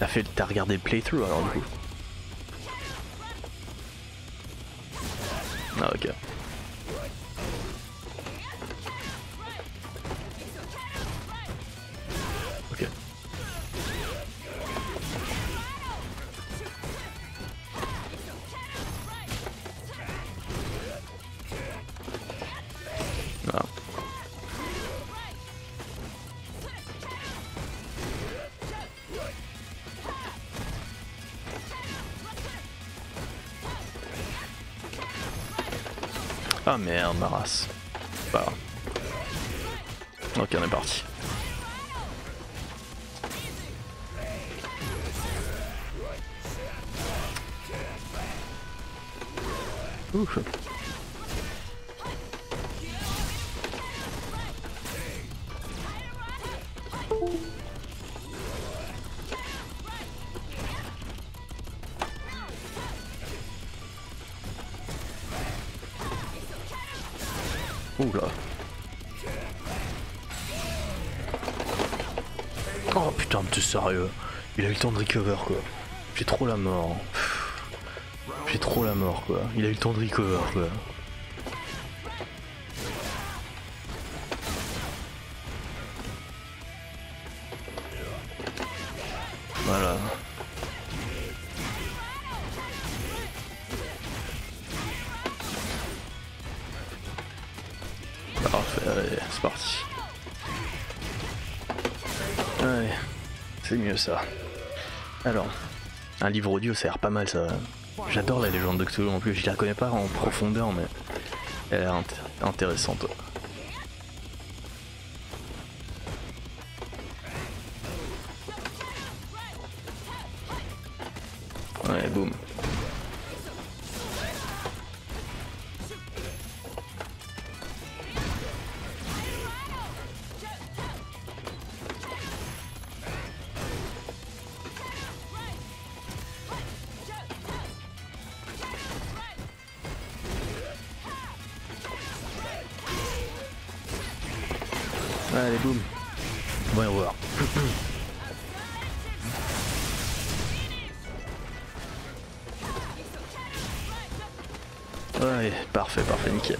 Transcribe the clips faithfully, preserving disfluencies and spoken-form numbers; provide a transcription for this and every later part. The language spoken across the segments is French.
T'as fait, t'as regardé le playthrough alors du coup. Ah ok. Ok. Ah. Ah merde, ma race. Bah. Ok, on est parti. Ouf. Ouh là. Oh putain, mais t'es sérieux. Il a eu le temps de recover quoi. J'ai trop la mort. J'ai trop la mort quoi. Il a eu le temps de recover quoi. Voilà. Parfait, allez, c'est parti. Ouais, c'est mieux ça. Alors, un livre audio, ça a l'air pas mal ça. J'adore la légende de Cthulhu en plus, je la connais pas en profondeur, mais elle a l'air int intéressante. Ouais, boum. Allez, boum. Bon, au revoir. Ouais, parfait, parfait, nickel.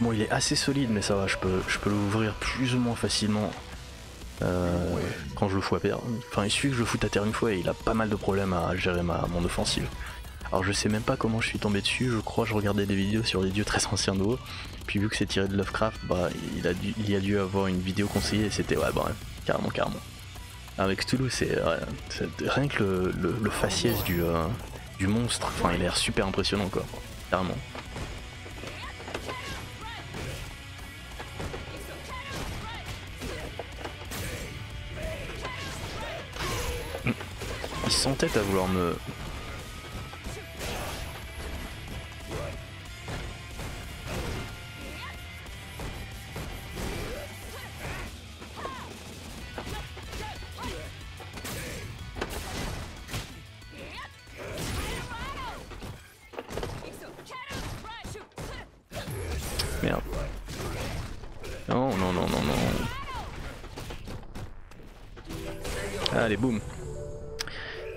Bon, il est assez solide, mais ça va, je peux, je peux l'ouvrir plus ou moins facilement euh, ouais. Quand je le fous à terre. Enfin, il suffit que je le foute à terre une fois et il a pas mal de problèmes à gérer ma, mon offensive. Alors, je sais même pas comment je suis tombé dessus, je crois que je regardais des vidéos sur des dieux très anciens de haut. Puis vu que c'est tiré de Lovecraft, bah il a dû, il y a dû avoir une vidéo conseillée et c'était ouais bah ouais, carrément carrément. Avec Cthulhu, c'est ouais, rien que le, le, le faciès du, euh, du monstre, enfin il a l'air super impressionnant quoi, carrément. Il s'entête à vouloir me... Merde. Non, non, non, non, non. Allez, boum.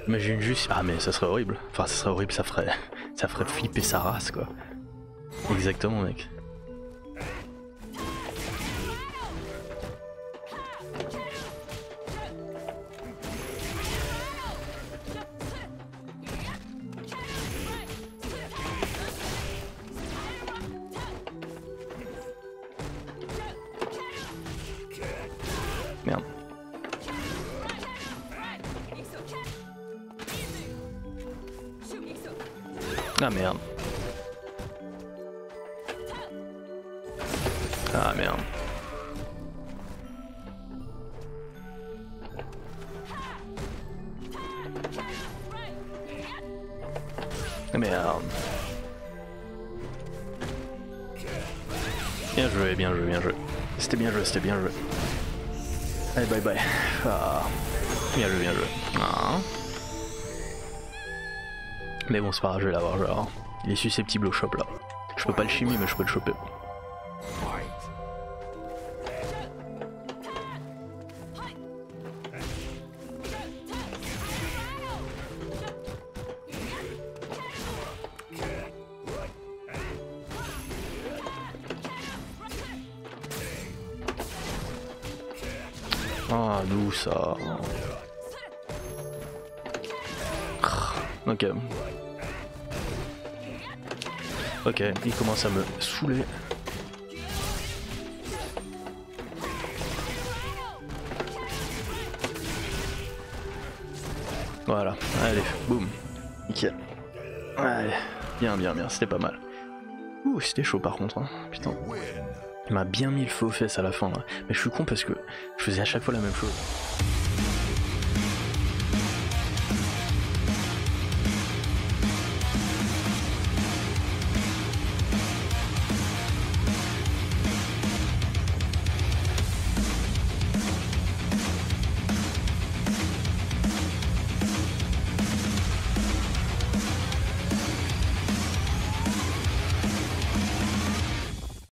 Imagine juste... Ah, mais ça serait horrible. Enfin, ça serait horrible, ça ferait... Ça ferait flipper sa race, quoi. Exactement, mec. Merde. Ah merde. Ah merde. Ah merde. Bien joué, bien joué, bien joué. C'était bien joué, c'était bien joué. Allez, bye bye. Ah. Bien joué, bien joué. Ah. Mais bon, c'est pas grave, je vais l'avoir, je vais l'avoir. Il est susceptible au shop là. Je peux pas le chimer, mais je peux le choper. Ah, d'où ça? Ok. Ok, il commence à me saouler. Voilà, allez, boum. Nickel. Allez, bien, bien, bien, c'était pas mal. Ouh, c'était chaud par contre, hein. Putain. Il m'a bien mis le faux fesses à la fin là. Mais je suis con parce que je faisais à chaque fois la même chose.